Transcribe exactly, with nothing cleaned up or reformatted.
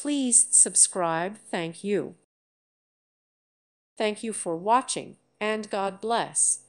Please subscribe. Thank you. Thank you for watching, and God bless.